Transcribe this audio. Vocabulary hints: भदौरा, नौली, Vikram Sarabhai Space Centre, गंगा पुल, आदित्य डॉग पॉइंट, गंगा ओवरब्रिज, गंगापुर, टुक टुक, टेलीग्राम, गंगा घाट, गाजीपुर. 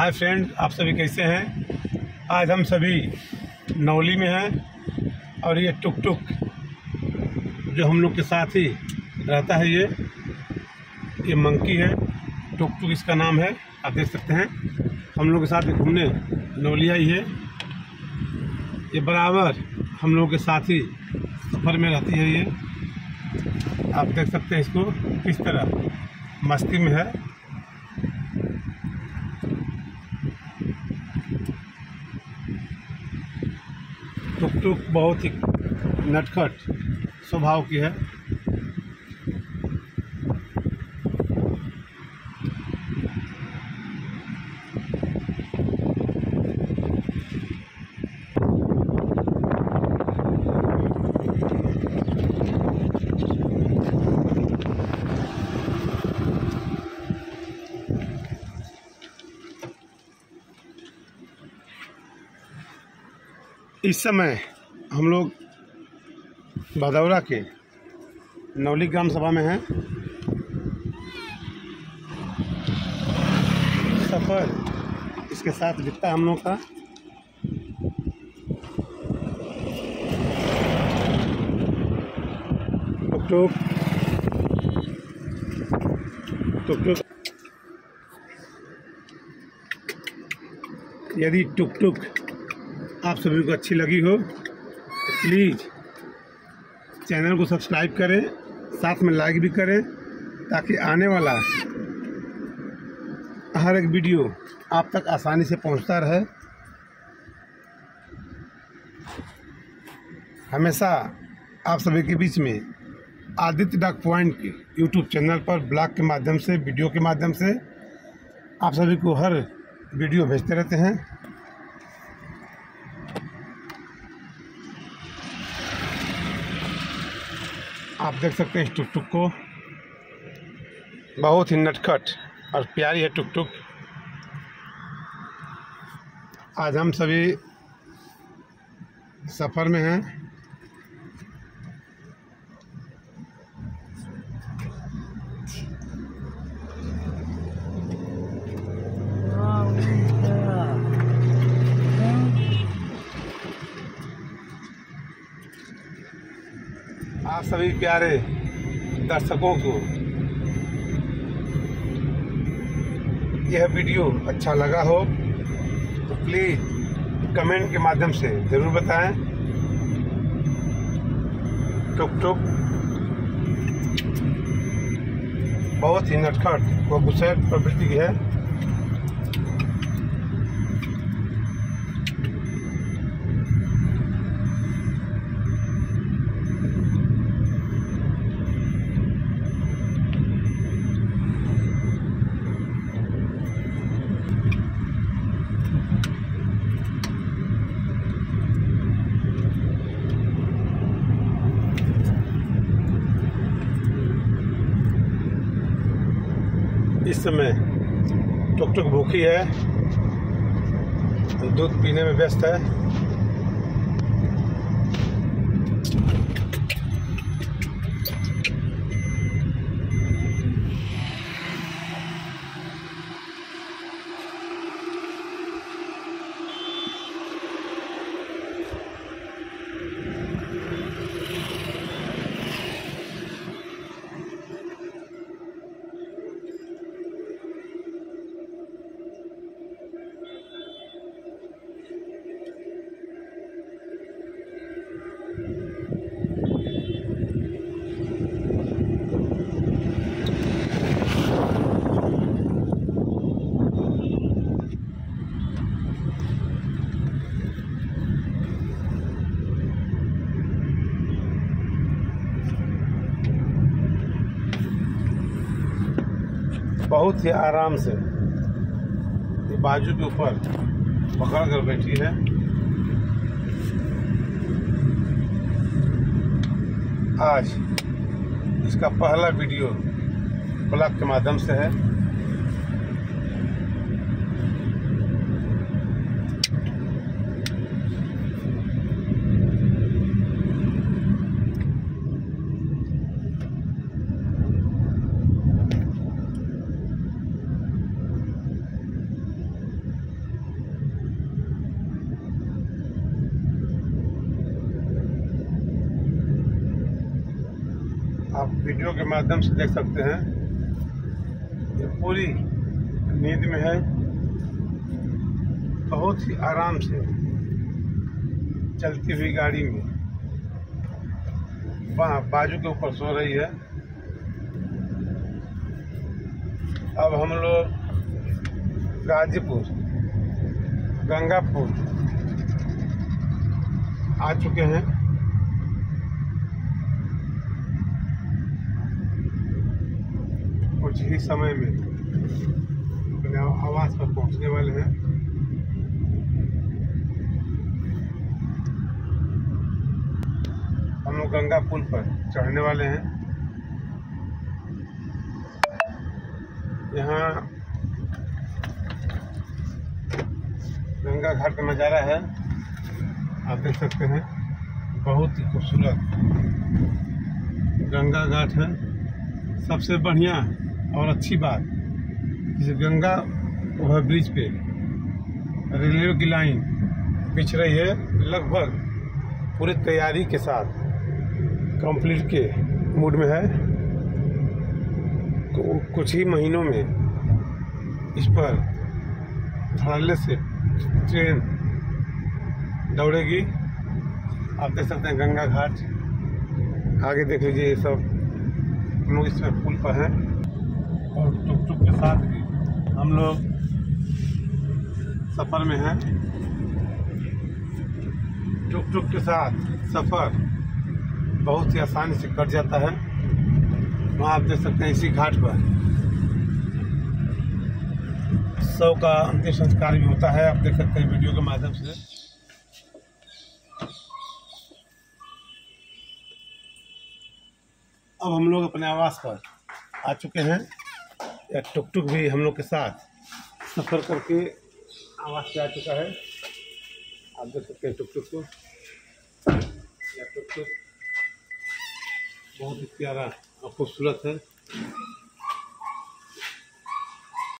Hi friends, आप सभी कैसे हैं। आज हम सभी नौली में हैं और ये टुक टुक जो हम लोग के साथ ही रहता है, ये मंकी है, टुक टुक इसका नाम है। आप देख सकते हैं हम लोग के साथ घूमने नौली आई है। ये बराबर हम लोग के साथ ही सफ़र में रहती है। ये आप देख सकते हैं इसको किस तरह मस्ती में है। टुक टुक बहुत ही नटखट स्वभाव की है। इस समय हम लोग भदौरा के नौली ग्राम सभा में हैं। सफ़र इसके साथ बीतता है हम लोग का। यदि टुक टुक आप सभी को अच्छी लगी हो तो प्लीज़ चैनल को सब्सक्राइब करें, साथ में लाइक भी करें, ताकि आने वाला हर एक वीडियो आप तक आसानी से पहुंचता रहे। हमेशा आप सभी के बीच में आदित्य डॉग पॉइंट के यूट्यूब चैनल पर ब्लॉग के माध्यम से, वीडियो के माध्यम से आप सभी को हर वीडियो भेजते रहते हैं। आप देख सकते हैं इस टुक टुक को, बहुत ही नटखट और प्यारी है टुक टुक। आज हम सभी सफ़र में हैं। आप सभी प्यारे दर्शकों को यह वीडियो अच्छा लगा हो तो प्लीज़ कमेंट के माध्यम से ज़रूर बताएं। टुक टुक बहुत ही नटखट व गुस्सैल प्रवृत्ति की है। इस समय टुक टुक भूखी है, दूध पीने में व्यस्त है। बहुत ही आराम से ये बाजू के ऊपर पकड़ कर बैठी है। आज इसका पहला वीडियो ब्लॉग के माध्यम से है। आप वीडियो के माध्यम से देख सकते हैं। ये पूरी नींद में है, बहुत ही आराम से चलती हुई गाड़ी में बाजू के ऊपर सो रही है। अब हम लोग गाजीपुर गंगापुर आ चुके हैं। कुछ ही समय में अपने आवास पर पहुंचने वाले हैं। हम लोग गंगा पुल पर चढ़ने वाले हैं। यहाँ गंगा घाट का नज़ारा है, आप देख सकते हैं। बहुत ही खूबसूरत गंगा घाट है। सबसे बढ़िया और अच्छी बात, जैसे गंगा ओवरब्रिज पे रेलवे की लाइन बिछ रही है, लगभग पूरी तैयारी के साथ कंप्लीट के मूड में है। तो कुछ ही महीनों में इस पर धड़ल्ले से ट्रेन दौड़ेगी। आप देख सकते हैं गंगा घाट, आगे देख लीजिए। ये सब हम लोग इस पुल पर हैं और टुक टुक के साथ भी हम लोग सफ़र में हैं। टुक टुक के साथ सफ़र बहुत ही आसानी से कट जाता है। वहाँ आप देख सकते हैं इसी घाट पर सौ का अंतिम संस्कार भी होता है, आप देख सकते हैं वीडियो के माध्यम से। अब हम लोग अपने आवास पर आ चुके हैं। या टुक टुक भी हम लोग के साथ सफ़र करके आवास पे आ चुका है। आप देख सकते हैं टुक टुक को, या टुक टुक बहुत ही प्यारा और खूबसूरत है।